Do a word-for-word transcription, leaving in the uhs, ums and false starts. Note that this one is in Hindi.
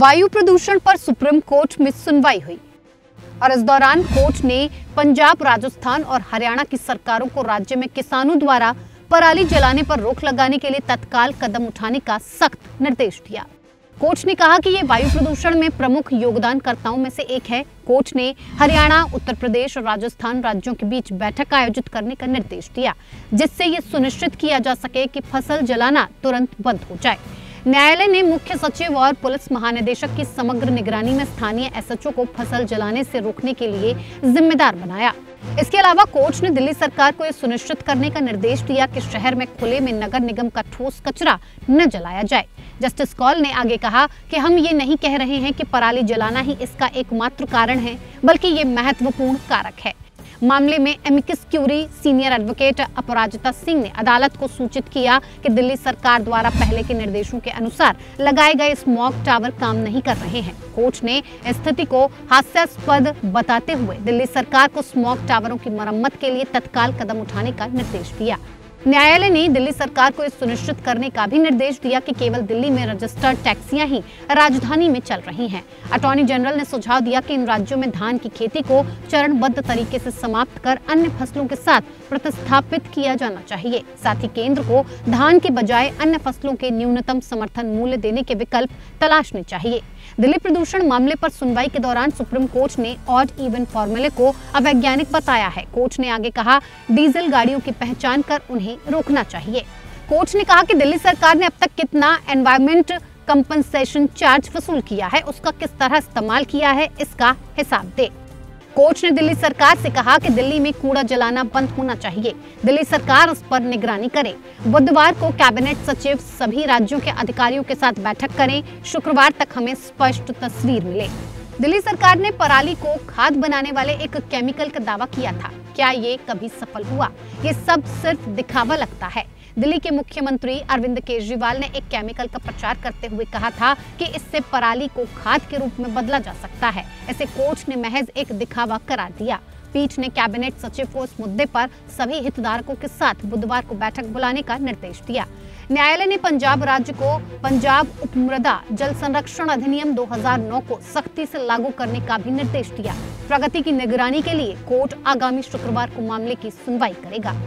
वायु प्रदूषण पर सुप्रीम कोर्ट में सुनवाई हुई और इस दौरान कोर्ट ने पंजाब, राजस्थान और हरियाणा की सरकारों को राज्य में किसानों द्वारा पराली जलाने पर रोक लगाने के लिए तत्काल कदम उठाने का सख्त निर्देश दिया। कोर्ट ने कहा कि ये वायु प्रदूषण में प्रमुख योगदानकर्ताओं में से एक है। कोर्ट ने हरियाणा, उत्तर प्रदेश और राजस्थान राज्यों के बीच बैठक आयोजित करने का निर्देश दिया, जिससे ये सुनिश्चित किया जा सके कि फसल जलाना तुरंत बंद हो जाए। न्यायालय ने मुख्य सचिव और पुलिस महानिदेशक की समग्र निगरानी में स्थानीय एस एच ओ को फसल जलाने से रोकने के लिए जिम्मेदार बनाया। इसके अलावा कोर्ट ने दिल्ली सरकार को यह सुनिश्चित करने का निर्देश दिया कि शहर में खुले में नगर निगम का ठोस कचरा न जलाया जाए। जस्टिस कौल ने आगे कहा कि हम ये नहीं कह रहे हैं कि पराली जलाना ही इसका एकमात्र कारण है, बल्कि ये महत्वपूर्ण कारक है। मामले में amicus curiae senior advocate Aparajita Singh ने अदालत को सूचित किया कि दिल्ली सरकार द्वारा पहले के निर्देशों के अनुसार लगाए गए स्मॉग टावर काम नहीं कर रहे हैं। कोर्ट ने स्थिति को हास्यास्पद बताते हुए दिल्ली सरकार को स्मॉग टावरों की मरम्मत के लिए तत्काल कदम उठाने का निर्देश दिया। न्यायालय ने दिल्ली सरकार को यह सुनिश्चित करने का भी निर्देश दिया कि केवल दिल्ली में रजिस्टर्ड टैक्सियां ही राजधानी में चल रही हैं। अटॉर्नी जनरल ने सुझाव दिया कि इन राज्यों में धान की खेती को चरणबद्ध तरीके से समाप्त कर अन्य फसलों के साथ प्रतिस्थापित किया जाना चाहिए। साथ ही केंद्र को धान के बजाय अन्य फसलों के न्यूनतम समर्थन मूल्य देने के विकल्प तलाशने चाहिए। दिल्ली प्रदूषण मामले पर सुनवाई के दौरान सुप्रीम कोर्ट ने ऑड इवन फॉर्मूले को अवैज्ञानिक बताया है। कोर्ट ने आगे कहा, डीजल गाड़ियों की पहचान कर उन्हें रोकना चाहिए। कोर्ट ने कहा कि दिल्ली सरकार ने अब तक कितना एनवायरमेंट कंपनसेशन चार्ज वसूल किया है, उसका किस तरह इस्तेमाल किया है, इसका हिसाब दे। कोर्ट ने दिल्ली सरकार से कहा कि दिल्ली में कूड़ा जलाना बंद होना चाहिए, दिल्ली सरकार उस पर निगरानी करे। बुधवार को कैबिनेट सचिव सभी राज्यों के अधिकारियों के साथ बैठक करें, शुक्रवार तक हमें स्पष्ट तस्वीर मिले। दिल्ली सरकार ने पराली को खाद बनाने वाले एक केमिकल का दावा किया था, क्या ये कभी सफल हुआ? ये सब सिर्फ दिखावा लगता है। दिल्ली के मुख्यमंत्री अरविंद केजरीवाल ने एक केमिकल का प्रचार करते हुए कहा था कि इससे पराली को खाद के रूप में बदला जा सकता है। इसे कोर्ट ने महज एक दिखावा करार दिया। पीठ ने कैबिनेट सचिव को इस मुद्दे पर सभी हितधारकों के साथ बुधवार को बैठक बुलाने का निर्देश दिया। न्यायालय ने पंजाब राज्य को पंजाब उपमृदा जल संरक्षण अधिनियम दो हज़ार नौ को सख्ती से लागू करने का भी निर्देश दिया। प्रगति की निगरानी के लिए कोर्ट आगामी शुक्रवार को मामले की सुनवाई करेगा।